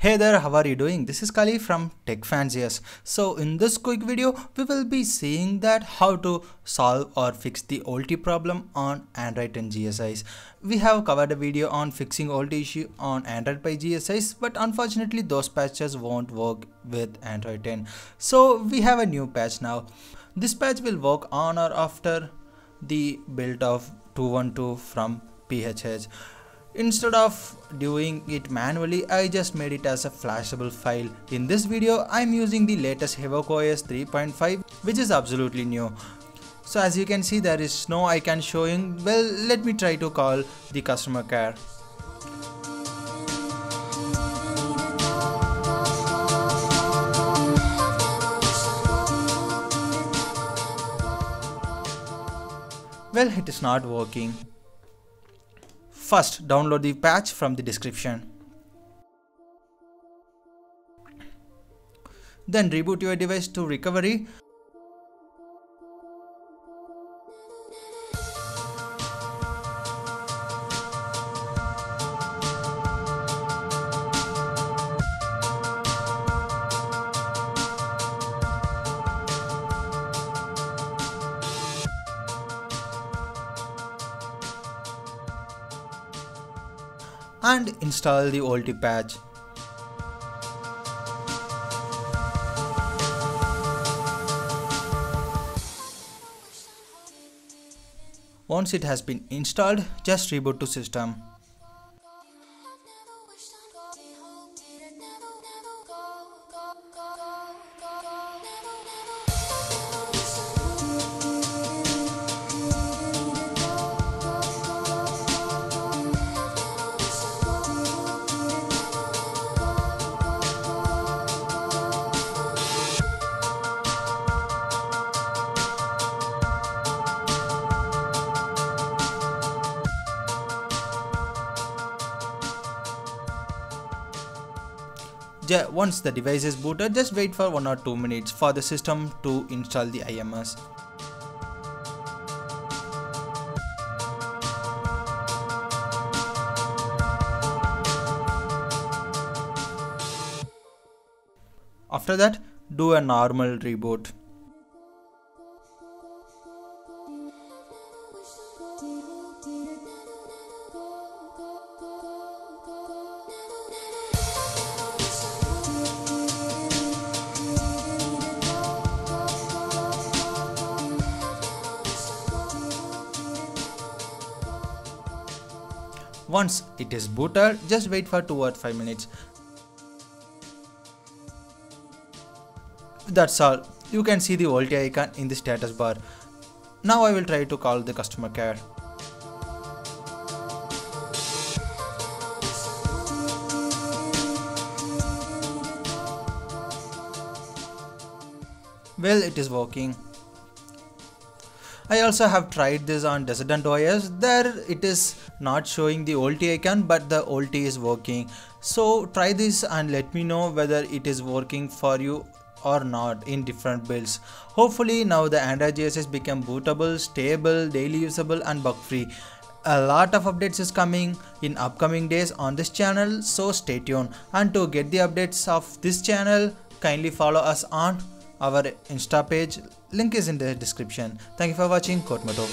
Hey there, how are you doing? This is Kali from Tech Fanciers. So in this quick video, we will be seeing that how to solve or fix the Volte problem on Android 10 GSIs. We have covered a video on fixing Volte issue on Android by GSIs, but unfortunately those patches won't work with Android 10. So we have a new patch now. This patch will work on or after the build of 2.1.2 from PHH. Instead of doing it manually, I just made it as a flashable file. In this video, I'm using the latest Havoc OS 3.5, which is absolutely new. So as you can see, there is no icon showing. Well, let me try to call the customer care. Well, it is not working. First, download the patch from the description. Then reboot your device to recovery. And install the Volte patch. Once it has been installed, just reboot to system. Once the device is booted, just wait for 1 or 2 minutes for the system to install the IMS. After that, do a normal reboot. Once it is booted, just wait for 2 or 5 minutes. That's all. You can see the Volte icon in the status bar. Now I will try to call the customer care. Well, it is working. I also have tried this on Descendant OS. There it is not showing the Volte icon, but the Volte is working. So try this and let me know whether it is working for you or not in different builds. Hopefully now the Android GSIs become bootable, stable, daily usable and bug free. A lot of updates is coming in upcoming days on this channel, so stay tuned. And to get the updates of this channel, kindly follow us on our Insta page. Link is in the description. Thank you for watching. Kotmoto.